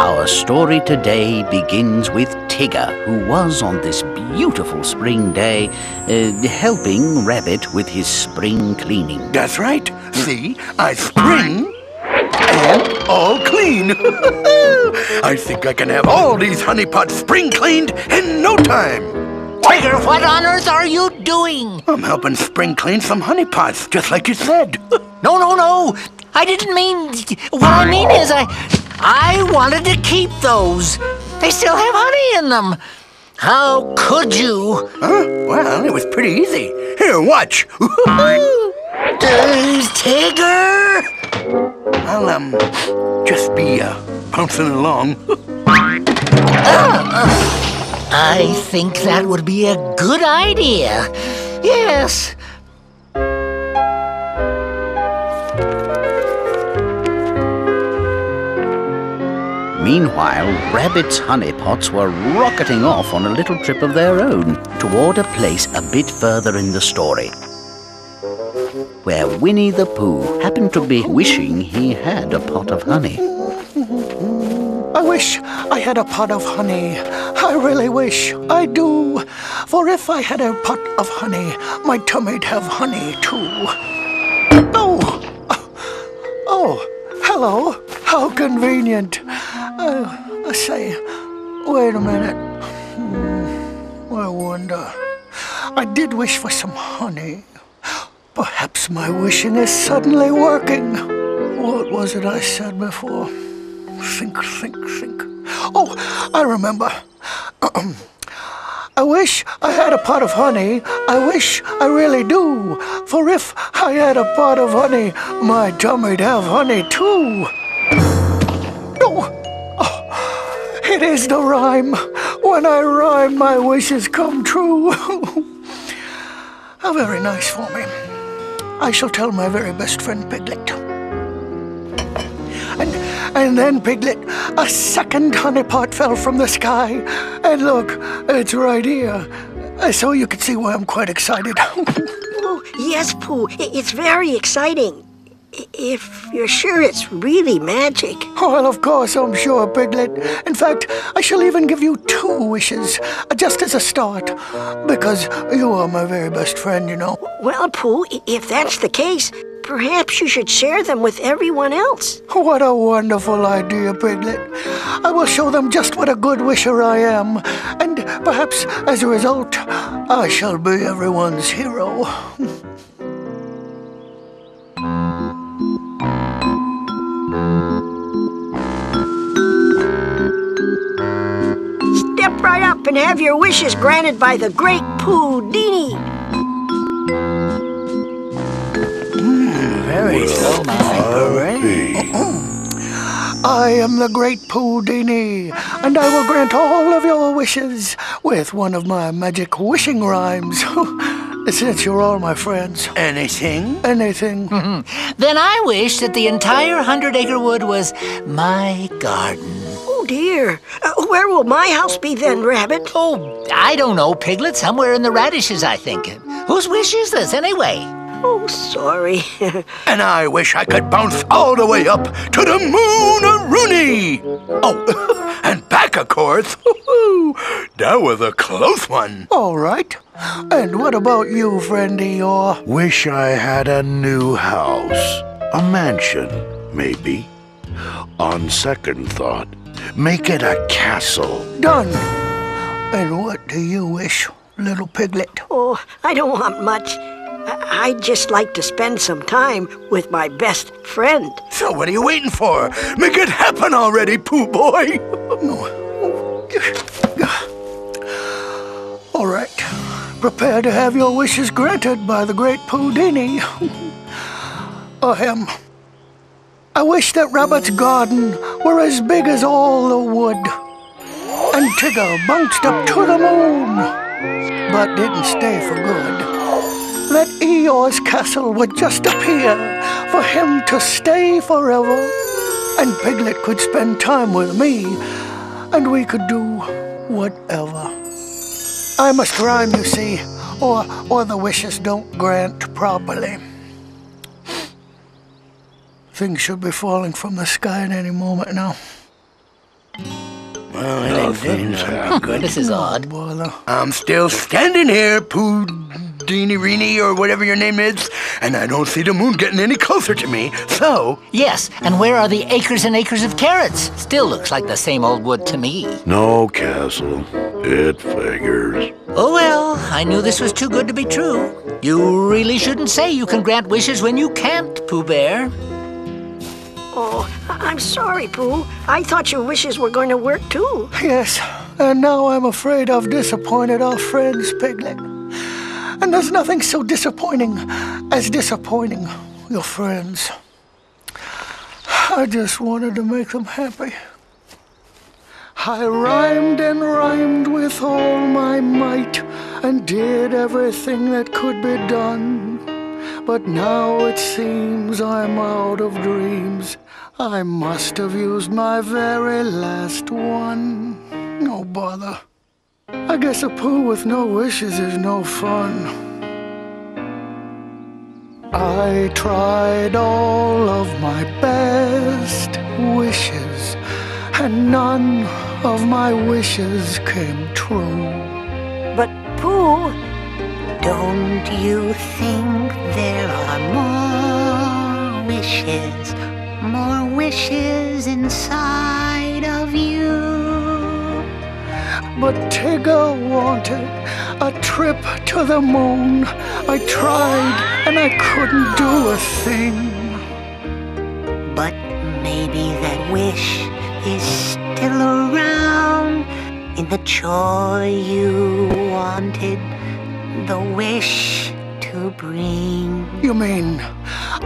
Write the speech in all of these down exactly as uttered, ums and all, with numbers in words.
Our story today begins with Tigger, who was on this beautiful spring day uh, helping Rabbit with his spring cleaning. That's right. See, I spring and all clean. I think I can have all these honey pots spring cleaned in no time. Tigger, what on earth are you doing? I'm helping spring clean some honey pots, just like you said. No, no, no. I didn't mean... What I mean is I... I wanted to keep those. They still have honey in them. How could you? Huh? Well, it was pretty easy. Here, watch. There's Tigger. I'll, um, just be, uh, bouncing along. ah, uh. I think that would be a good idea. Yes. Meanwhile, Rabbit's honey pots were rocketing off on a little trip of their own toward a place a bit further in the story, where Winnie the Pooh happened to be wishing he had a pot of honey. I wish I had a pot of honey. I really wish I do. For if I had a pot of honey, my tummy'd have honey too. Oh! Oh, hello. How convenient. Uh, I say, wait a minute. Hmm, I wonder. I did wish for some honey. Perhaps my wishing is suddenly working. What was it I said before? Think, think, think. Oh, I remember. I wish I had a pot of honey. I wish I really do. For if I had a pot of honey, my tummy'd have honey too. No! Oh, it is the rhyme. When I rhyme, my wishes come true. How very nice for me. I shall tell my very best friend Piglet. And, and then, Piglet, a second honey pot fell from the sky. And look, it's right here. So you can see why I'm quite excited. Oh, yes, Pooh, it's very exciting. If you're sure it's really magic. Well, of course I'm sure, Piglet. In fact, I shall even give you two wishes, just as a start. Because you are my very best friend, you know. Well, Pooh, if that's the case, perhaps you should share them with everyone else. What a wonderful idea, Piglet. I will show them just what a good wisher I am. And perhaps, as a result, I shall be everyone's hero. Step right up and have your wishes granted by the great Pooh-dini. Very well, uh-oh. I am the great Pooh-dini, and I will grant all of your wishes with one of my magic wishing rhymes. Since you're all my friends. Anything? Anything. Mm-hmm. Then I wish that the entire Hundred Acre Wood was my garden. Oh dear. Uh, where will my house be then, Rabbit? Oh, I don't know, Piglet. Somewhere in the radishes, I think. Whose wish is this, anyway? Oh, sorry. And I wish I could bounce all the way up to the moon-a-rooney. Oh, and back, of course. That was a close one. All right. And what about you, friendy? Your wish I had a new house. A mansion, maybe. On second thought, make it a castle. Done. And what do you wish, little Piglet? Oh, I don't want much. I'd just like to spend some time with my best friend. So what are you waiting for? Make it happen already, Pooh boy. All right. Prepare to have your wishes granted by the great Pooh-dini. Ahem. I wish that Rabbit's garden were as big as all the wood. And Tigger bounced up to the moon, but didn't stay for good. That Eeyore's castle would just appear for him to stay forever. And Piglet could spend time with me, and we could do whatever. I must rhyme, you see, or, or the wishes don't grant properly. Things should be falling from the sky at any moment now. Well, things are good. This is odd. I'm still standing here, Pooh Dini Rini or whatever your name is, and I don't see the moon getting any closer to me, so... Yes, and where are the acres and acres of carrots? Still looks like the same old wood to me. No, Castle. It figures. Oh, well, I knew this was too good to be true. You really shouldn't say you can grant wishes when you can't, Pooh Bear. Oh, I'm sorry, Pooh. I thought your wishes were going to work, too. Yes, and now I'm afraid I've disappointed our friends, Piglet. And there's nothing so disappointing as disappointing your friends. I just wanted to make them happy. I rhymed and rhymed with all my might and did everything that could be done. But now it seems I'm out of dreams. I must have used my very last one. No bother. I guess a Pooh with no wishes is no fun. I tried all of my best wishes, and none of my wishes came true. But Pooh, don't you think there are more wishes, more wishes inside of you? But Tigger wanted a trip to the moon. I tried and I couldn't do a thing. But maybe that wish is still around in the joy you wanted, the wish to bring. You mean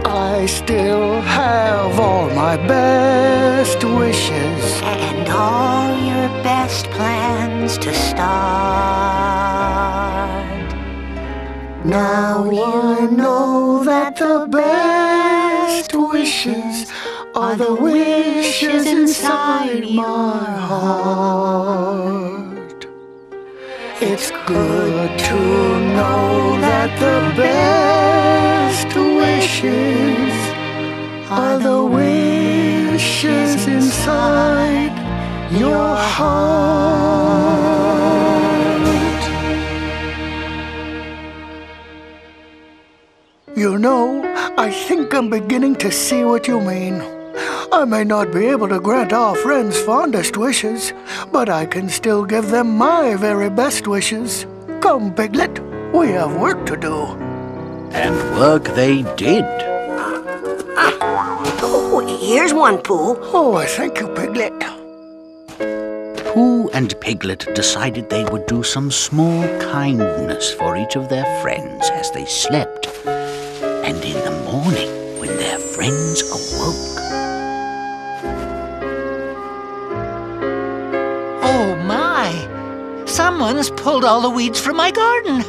I still have all my best wishes and all your best plans to start? Now you know that the best wishes are the wishes inside my heart. It's good to know that the best wishes are the wishes inside your heart. You know, I think I'm beginning to see what you mean. I may not be able to grant our friends' fondest wishes, but I can still give them my very best wishes. Come, Piglet, we have work to do. And work they did. Oh, here's one, Pooh. Oh, thank you, Piglet. Pooh and Piglet decided they would do some small kindness for each of their friends as they slept. And in the morning, when their friends awoke... Oh my! Someone's pulled all the weeds from my garden!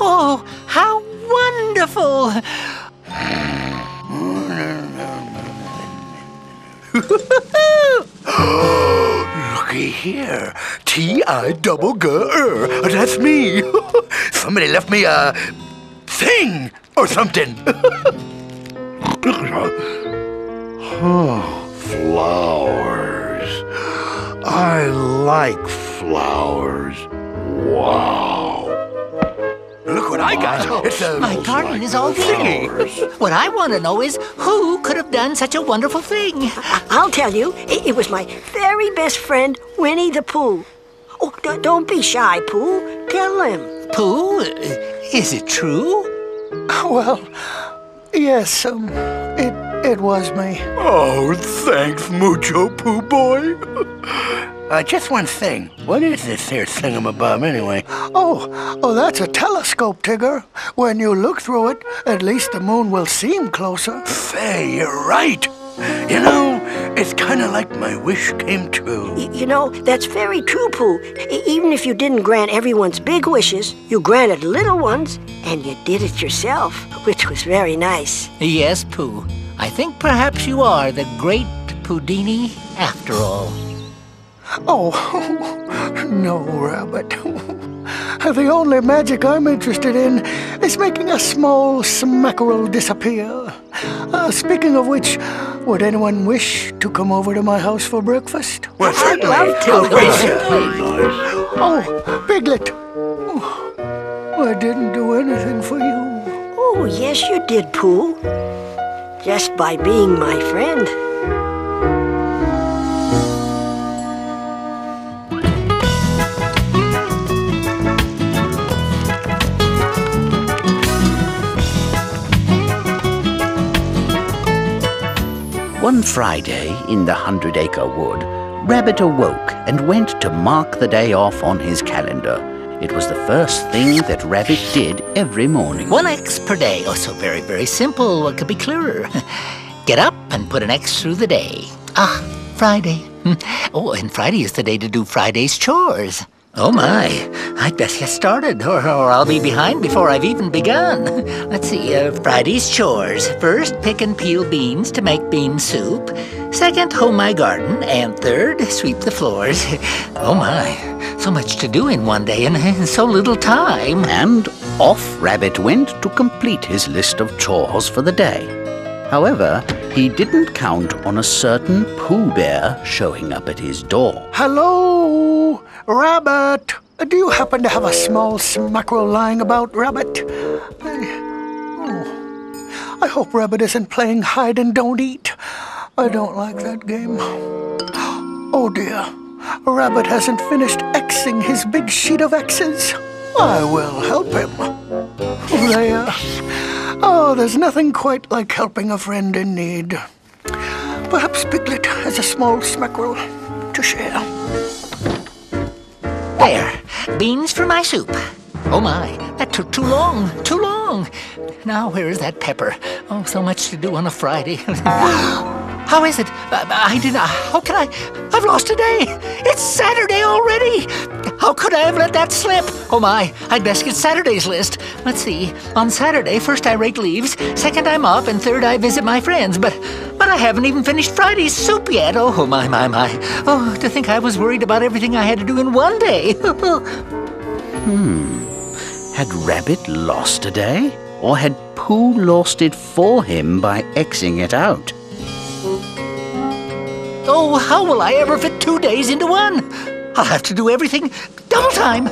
Oh, how wonderful! Looky here! T I double G R. That's me! Somebody left me a... thing! Or something! Oh, flowers. I like flowers. Wow. Look what I got. It's a My garden like is all green. What I want to know is who could have done such a wonderful thing? I'll tell you. It, it was my very best friend, Winnie the Pooh. Oh, don't be shy, Pooh. Tell him. Pooh? Is it true? Well, yes, um, it, it was me. Oh, thanks, mucho, Pooh Boy. uh, just one thing. What is this here thingamabob, anyway? Oh, oh, that's a telescope, Tigger. When you look through it, at least the moon will seem closer. Say, you're right. You know, it's kind of like my wish came true. Y you know, that's very true, Pooh. Even if you didn't grant everyone's big wishes, you granted little ones, and you did it yourself, which was very nice. Yes, Pooh. I think perhaps you are the great Poodini after all. Oh, no, Rabbit. The only magic I'm interested in is making a small smackerel disappear. Uh, speaking of which, Would anyone wish to come over to my house for breakfast? Well, I'd love to. Oh, Piglet. Oh, I didn't do anything for you. Oh, yes you did, Pooh. Just by being my friend. One Friday in the Hundred Acre Wood, Rabbit awoke and went to mark the day off on his calendar. It was the first thing that Rabbit did every morning. One X per day. Oh, so very, very simple. What could be clearer? Get up and put an X through the day. Ah, Friday. Oh, and Friday is the day to do Friday's chores. Oh my, I'd best get started, or, or I'll be behind before I've even begun. Let's see, uh, Friday's chores. First, pick and peel beans to make bean soup. Second, hoe my garden. And third, sweep the floors. Oh my, so much to do in one day and, and so little time. And off Rabbit went to complete his list of chores for the day. However, he didn't count on a certain Pooh Bear showing up at his door. Hello! Rabbit, do you happen to have a small smackerel lying about, Rabbit? I, oh, I hope Rabbit isn't playing hide and don't eat. I don't like that game. Oh dear, Rabbit hasn't finished Xing his big sheet of X's. I will help him. There. Oh, there's nothing quite like helping a friend in need. Perhaps Piglet has a small smackerel to share. There, beans for my soup. Oh my, that took too long, too long. Now where is that pepper? Oh, so much to do on a Friday. How is it? I, I did not, how could I? I've lost a day. It's Saturday already. How could I have let that slip? Oh my, I'd best get Saturday's list. Let's see, on Saturday, first I rake leaves, second I'm up, and third I visit my friends, but But I haven't even finished Friday's soup yet. Oh, my, my, my. Oh, to think I was worried about everything I had to do in one day. Hmm. Had Rabbit lost a day? Or had Pooh lost it for him by Xing it out? Oh, how will I ever fit two days into one? I'll have to do everything double time.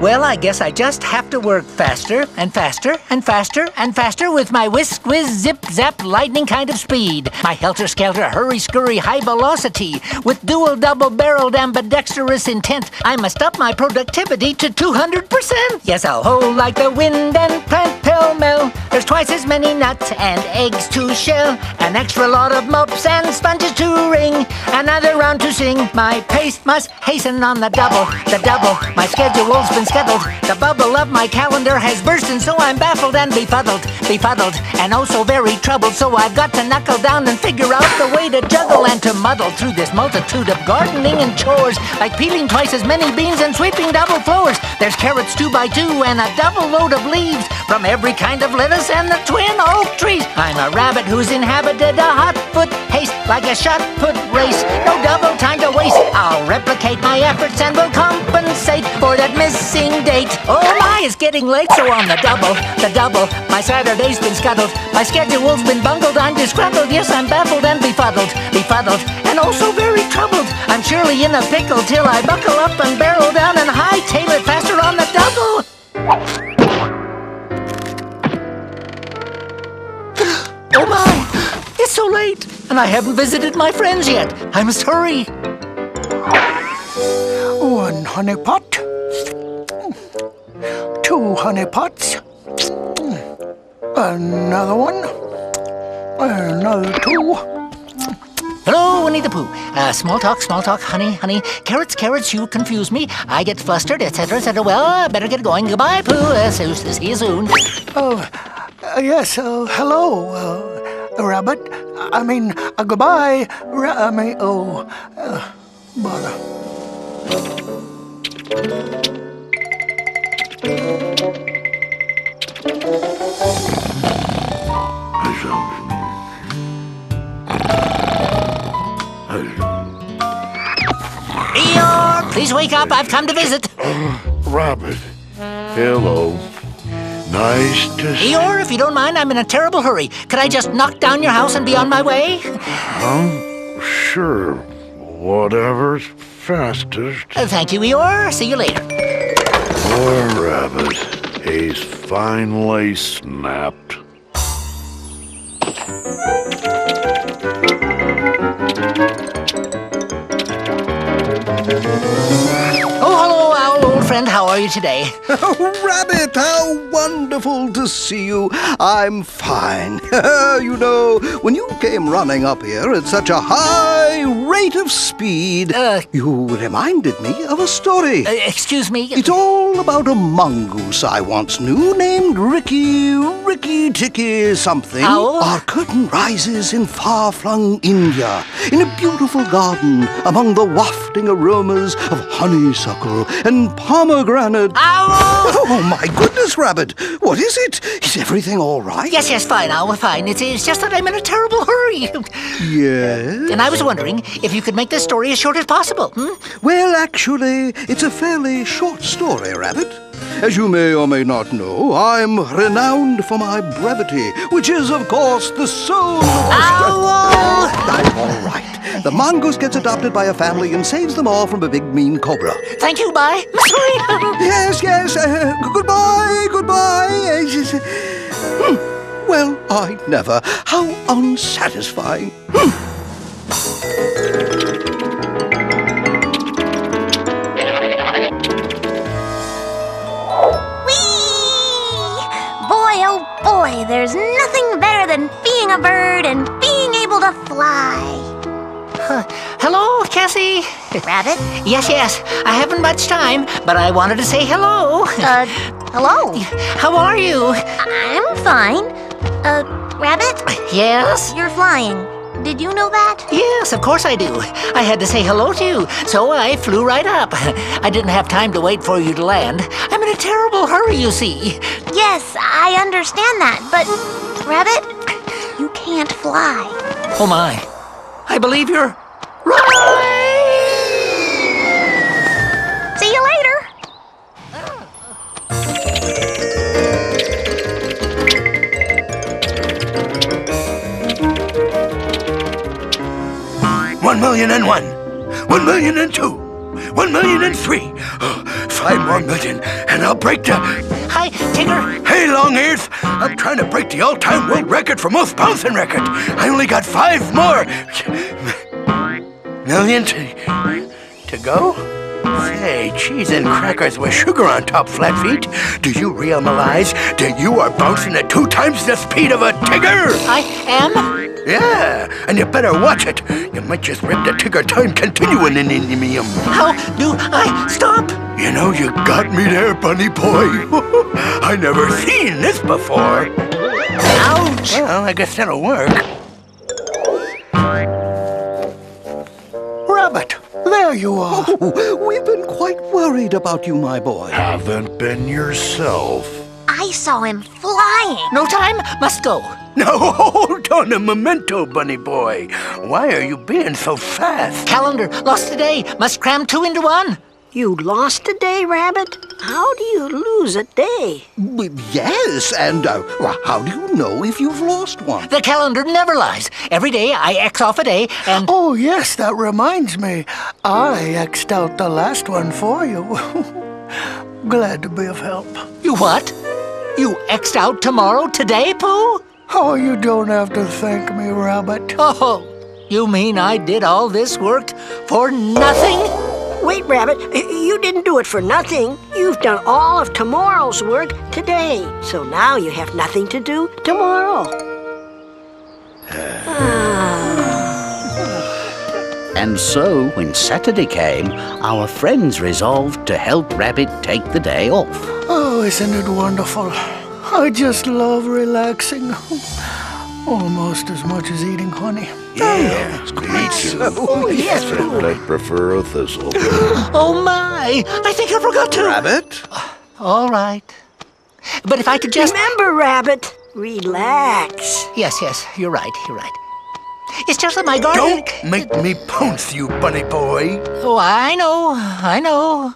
Well, I guess I just have to work faster and faster and faster and faster with my whisk, whiz, zip, zap, lightning kind of speed. My helter-skelter, hurry-scurry, high velocity. With dual, double-barreled, ambidextrous intent, I must up my productivity to two hundred percent. Yes, I'll hoe like the wind and plant pell-mell. There's twice as many nuts and eggs to shell. An extra lot of mops and sponges to wring. Another round to sing. My pace must hasten on the double, the double. My schedule's been scuttled. The bubble of my calendar has burst, and so I'm baffled and befuddled, befuddled, and oh so very troubled. So I've got to knuckle down and figure out the way to juggle and to muddle through this multitude of gardening and chores, like peeling twice as many beans and sweeping double floors. There's carrots two by two and a double load of leaves from every kind of lettuce and the twin oak trees. I'm a rabbit who's inhabited a hot foot haste, like a shot put race. No double time to waste. I'll replicate my efforts and will compensate for that missing date. Oh my, it's getting late, so on the double, the double. My Saturday's been scuttled, my schedule's been bungled. I'm disgruntled, yes, I'm baffled and befuddled, befuddled, and also very troubled. I'm surely in a pickle till I buckle up and barrel down and hightail it faster on the double. Oh my, it's so late, and I haven't visited my friends yet. I must hurry. One honey pot. Two honey pots, another one, another two. Hello, Winnie the Pooh. Uh, small talk, small talk, honey, honey. Carrots, carrots, you confuse me. I get flustered, et cetera, et cetera. Well, I better get going. Goodbye, Pooh. Uh, so, so, see you soon. Oh, uh, yes, uh, hello, uh, Rabbit. I mean, uh, goodbye, Ra I mean, oh, uh, bother. Eeyore, please wake up. I've come to visit. Rabbit, hello. Nice to see you. Eeyore, if you don't mind, I'm in a terrible hurry. Could I just knock down your house and be on my way? Um, sure. Whatever's fastest. Uh, thank you, Eeyore. See you later. Poor rabbit. He's finally snapped. Friend, how are you today? Oh, Rabbit, how wonderful to see you. I'm fine. You know, when you came running up here at such a high rate of speed, uh, you reminded me of a story. Uh, excuse me? It's all about a mongoose I once knew named Rikki, Rikki-Tikki something. Owl? Our curtain rises in far-flung India, in a beautiful garden among the wafting aromas of honeysuckle and palm pomegranate. Owl! Oh, my goodness, Rabbit. What is it? Is everything all right? Yes, yes, fine, Owl, fine. It's, it's just that I'm in a terrible hurry. Yes? And I was wondering if you could make this story as short as possible. Hmm? Well, actually, it's a fairly short story, Rabbit. As you may or may not know, I'm renowned for my brevity, which is, of course, the soul of... Owl! I'm all right. The mongoose gets adopted by a family and saves them all from a big, mean cobra. Thank you, bye. Yes, yes. Uh, goodbye, goodbye. Hmm. Well, I never. How unsatisfying. Hmm. Boy, there's nothing better than being a bird and being able to fly. Huh. Hello, Cassie. Rabbit? Yes, yes. I haven't much time, but I wanted to say hello. Uh, hello? How are you? I'm fine. Uh, Rabbit? Yes? You're flying. Did you know that? Yes, of course I do. I had to say hello to you, so I flew right up. I didn't have time to wait for you to land. I'm in a terrible hurry, you see. Yes, I understand that, but, Rabbit, you can't fly. Oh, my. I believe you're right. See you later. One million and one, one million and two, one million and three. Five more million, and I'll break the... Hi, Tigger. Hey, long ears. I'm trying to break the all-time world record for most bouncing record. I only got five more million to, to go. Say, cheese and crackers with sugar on top, flat feet. Do you realize that you are bouncing at two times the speed of a tigger? I am. Yeah, and you better watch it. You might just rip the tigger time continuing in Indium. How do I stop? You know, you got me there, bunny boy. I never seen this before. Ouch! Well, I guess that'll work. Rabbit, there you are. Oh, we've been quite worried about you, my boy. Haven't been yourself. I saw him flying. No time, must go. No, hold on a memento, bunny boy. Why are you being so fast? Calendar, lost a day. Must cram two into one. You lost a day, Rabbit? How do you lose a day? Yes, and uh, how do you know if you've lost one? The calendar never lies. Every day I X off a day and... Oh, yes, that reminds me. I X'd out the last one for you. Glad to be of help. You what? You X'd out tomorrow today, Pooh? Oh, you don't have to thank me, Rabbit. Oh, you mean I did all this work for nothing? Wait, Rabbit, you didn't do it for nothing. You've done all of tomorrow's work today, so now you have nothing to do tomorrow. Ah. And so, when Saturday came, our friends resolved to help Rabbit take the day off. Oh, isn't it wonderful? I just love relaxing. Almost as much as eating honey. Yeah, it's great. Oh, yes. I prefer a thistle. Oh, my. I think I forgot to... Rabbit? All right. But if I could just... Remember, Rabbit, relax. Yes, yes, you're right, you're right. It's just that my garden... Don't make me pounce, you bunny boy. Oh, I know, I know.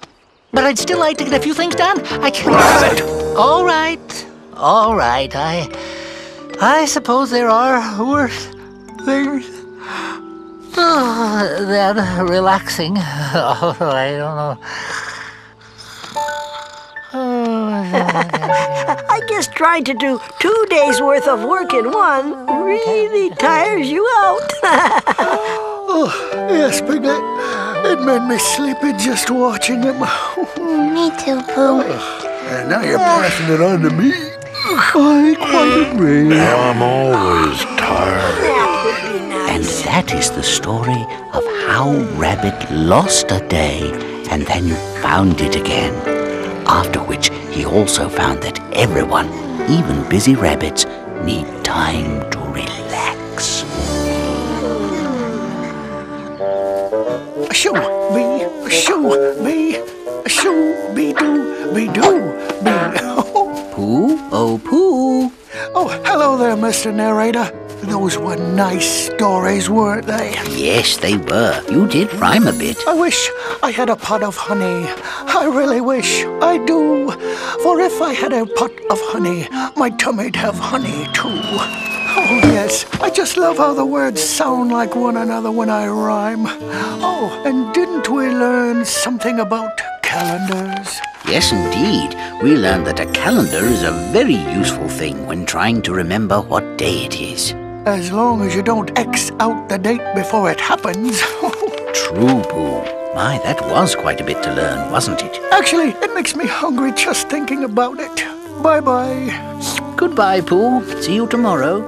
But I'd still like to get a few things done. I can't... Rabbit! All right. All right, I... I suppose there are worse things than relaxing. Oh, I don't know. I guess trying to do two days' worth of work in one really tires you out. Oh, yes, Big Nick. It made me sleepy just watching him. Me too, Pooh. And now you're passing it on to me. I quite agree. Now I'm always tired. That would be nice. And that is the story of how Rabbit lost a day and then found it again. After which, he also found that everyone, even busy rabbits, need time to relax. Shoo, be, shoo, be, shoo, be do, be do, be. Pooh, oh Pooh. Oh, hello there, Mister Narrator. Those were nice stories, weren't they? Yes, they were. You did rhyme a bit. I wish I had a pot of honey. I really wish I do. For if I had a pot of honey, my tummy'd have honey too. Oh, yes. I just love how the words sound like one another when I rhyme. Oh, and didn't we learn something about calendars? Yes, indeed. We learned that a calendar is a very useful thing when trying to remember what day it is. As long as you don't X out the date before it happens. True, Pooh. My, that was quite a bit to learn, wasn't it? Actually, it makes me hungry just thinking about it. Bye-bye. Goodbye, Pooh. See you tomorrow.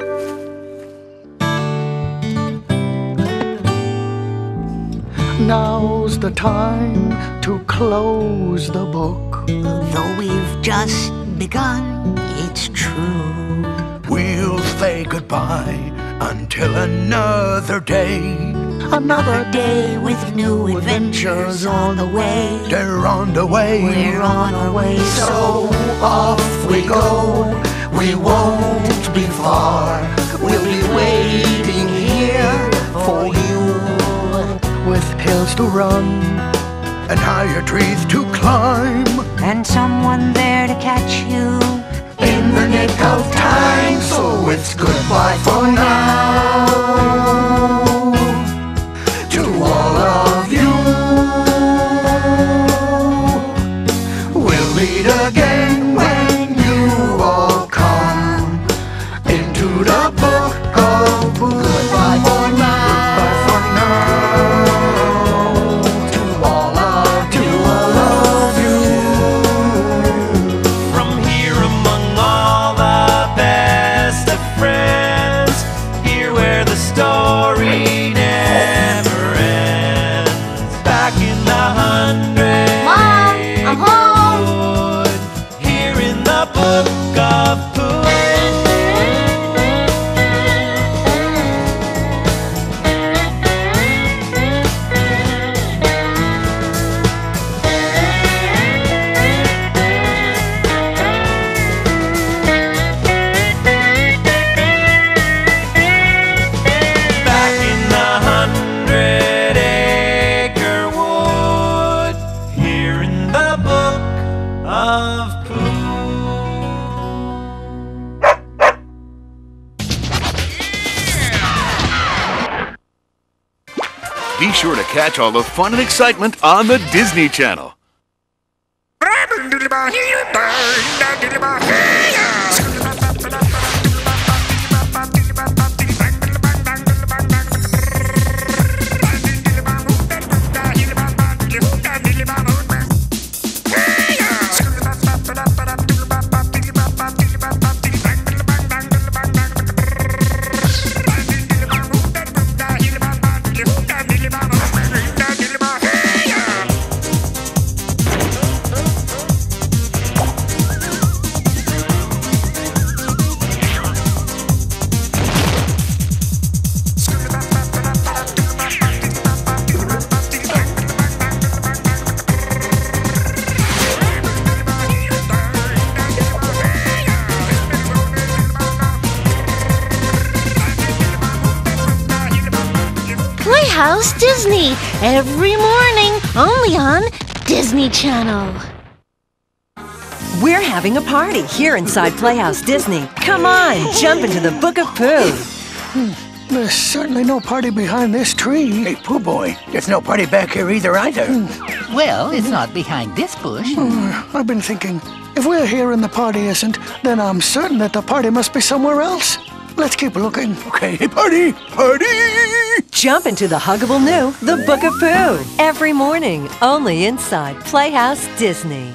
Now's the time to close the book. Though we've just begun, it's true. We'll say goodbye until another day. Another day with new adventures on the way. They're on the way. We're on our way. So off we go. We won't be far. We'll be waiting here for you. With hills to run and higher trees to climb, and someone there to catch you in the nick of time. So it's goodbye for now to all of you. We'll meet again when you all come into the book of Pooh. Goodbye for now. Be sure to catch all the fun and excitement on the Disney Channel. Playhouse Disney, every morning, only on Disney Channel. We're having a party here inside Playhouse Disney. Come on, jump into the Book of Pooh. There's certainly no party behind this tree. Hey, Pooh Boy, there's no party back here either, either. Well, it's not behind this bush. Mm, I've been thinking, if we're here and the party isn't, then I'm certain that the party must be somewhere else. Let's keep looking. Okay, hey, party, party! Jump into the huggable new, the Book of Pooh. Every morning, only inside Playhouse Disney.